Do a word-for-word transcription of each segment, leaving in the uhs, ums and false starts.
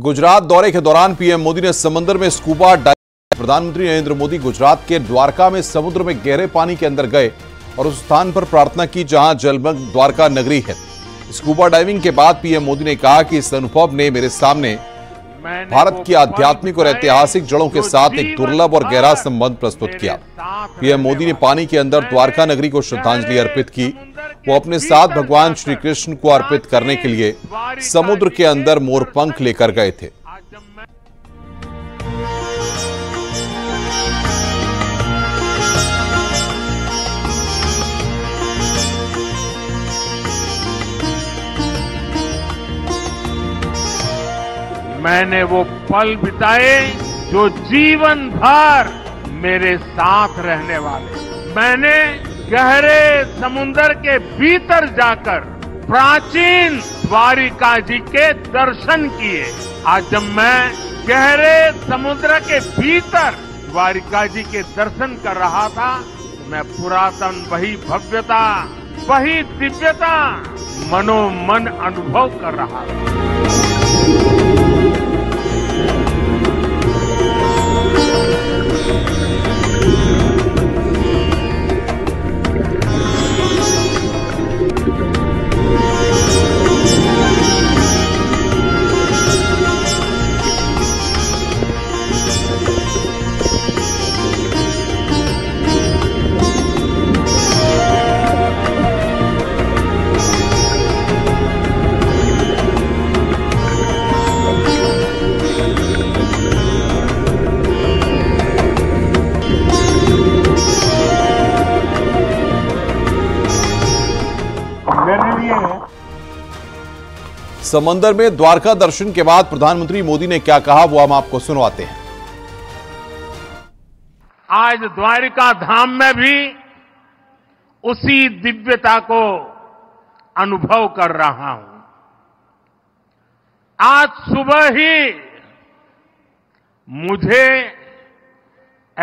गुजरात दौरे के दौरान पीएम मोदी ने समंदर में स्कूबा डाइविंग। प्रधानमंत्री नरेंद्र मोदी गुजरात के द्वारका में समुद्र में गहरे पानी के अंदर गए और उस स्थान पर प्रार्थना की जहां जलमग्न द्वारका नगरी है। स्कूबा डाइविंग के बाद पीएम मोदी ने कहा कि इस अनुभव ने मेरे सामने भारत की आध्यात्मिक और ऐतिहासिक जड़ों के साथ एक दुर्लभ और गहरा संबंध प्रस्तुत किया। पीएम मोदी ने पानी के अंदर द्वारका नगरी को श्रद्धांजलि अर्पित की। वो अपने साथ भगवान श्री कृष्ण को अर्पित करने के लिए समुद्र के अंदर मोरपंख लेकर गए थे। मैंने वो पल बिताए जो जीवन भर मेरे साथ रहने वाले। मैंने गहरे समुद्र के भीतर जाकर प्राचीन द्वारिका जी के दर्शन किए। आज जब मैं गहरे समुद्र के भीतर द्वारिका जी के दर्शन कर रहा था, मैं पुरातन वही भव्यता, वही दिव्यता मनोमन अनुभव कर रहा था। समंदर में द्वारका दर्शन के बाद प्रधानमंत्री मोदी ने क्या कहा वो हम आपको सुनवाते हैं। आज द्वारिका धाम में भी उसी दिव्यता को अनुभव कर रहा हूं। आज सुबह ही मुझे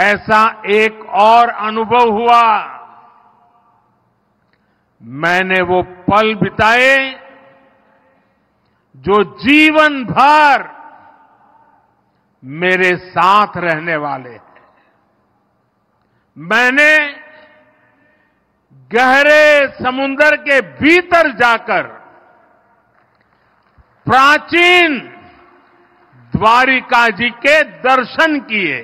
ऐसा एक और अनुभव हुआ। मैंने वो पल बिताए जो जीवन भर मेरे साथ रहने वाले हैं। मैंने गहरे समुद्र के भीतर जाकर प्राचीन द्वारिका जी के दर्शन किए।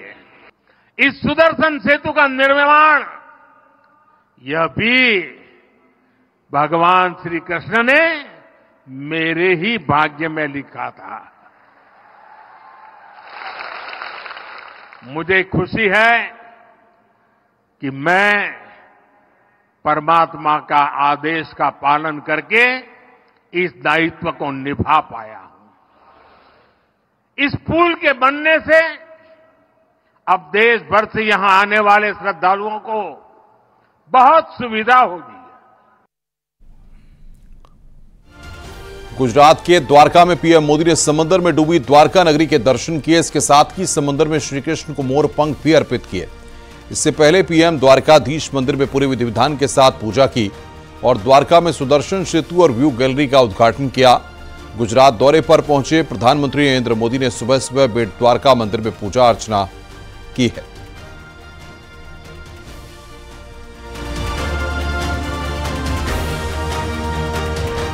इस सुदर्शन सेतु का निर्माण, यह भी भगवान श्री कृष्ण ने मेरे ही भाग्य में लिखा था। मुझे खुशी है कि मैं परमात्मा का आदेश का पालन करके इस दायित्व को निभा पाया हूं। इस पुल के बनने से अब देश भर से यहां आने वाले श्रद्धालुओं को बहुत सुविधा होगी। गुजरात के द्वारका में पीएम मोदी ने समंदर में डूबी द्वारका नगरी के दर्शन किए। इसके साथ ही समंदर में श्री कृष्ण को मोर पंख भी अर्पित किए। इससे पहले पीएम द्वारकाधीश मंदिर में पूरे विधि विधान के साथ पूजा की और द्वारका में सुदर्शन सेतु और व्यू गैलरी का उद्घाटन किया। गुजरात दौरे पर पहुंचे प्रधानमंत्री नरेंद्र मोदी ने सुबह सुबह बेट द्वारका मंदिर में पूजा अर्चना की है।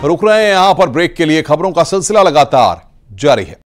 रुक रहे हैं यहां पर ब्रेक के लिए, खबरों का सिलसिला लगातार जारी है।